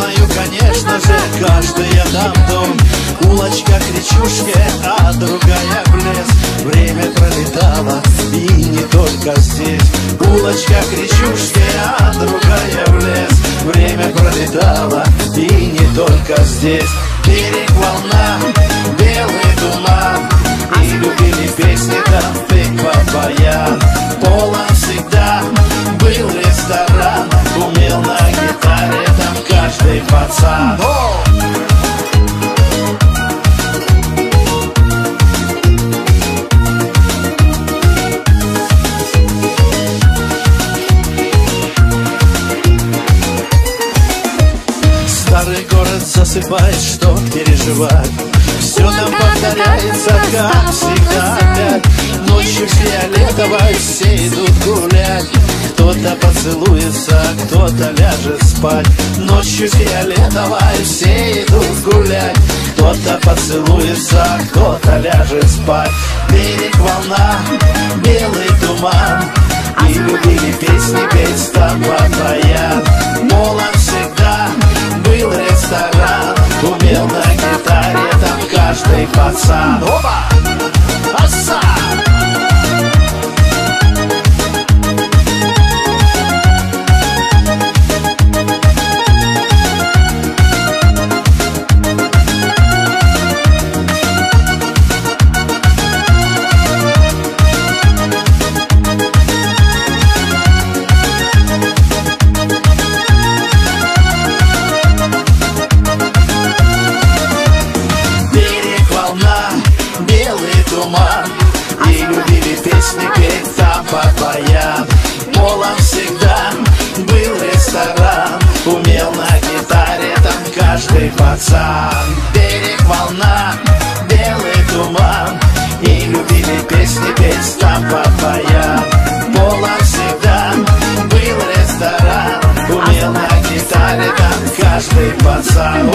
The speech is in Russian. знаю, конечно же, каждый там дом. Улочка кричушке, а другая в лес. Время пролетало, и не только здесь. Улочка кричушке, а другая в лес. Время пролетало, и не только здесь. Берег волна, белый туман, и любили песни там тыква баян. Полон всегда был ресторан, умел на гитаре там каждый пацан. Старый город засыпает, что переживать. Все там повторяется, как всегда опять. Ночью фиолетовой все идут гулять. Кто-то поцелуется, кто-то ляжет спать. Ночью фиолетовой все идут гулять. Кто-то поцелуется, кто-то ляжет спать. Берег волна, белый туман, и любили песни петь с тобой вдвоем. Молод всегда был ресторан, умел на гитаре там каждый пацан. Опа! Оса! И любили песни петь там подвоям. Молод всегда был ресторан, умел на гитаре там каждый пацан. Берег волна, белый туман, и любили песни петь там подвоям. Молод всегда был ресторан, умел на гитаре там каждый пацан.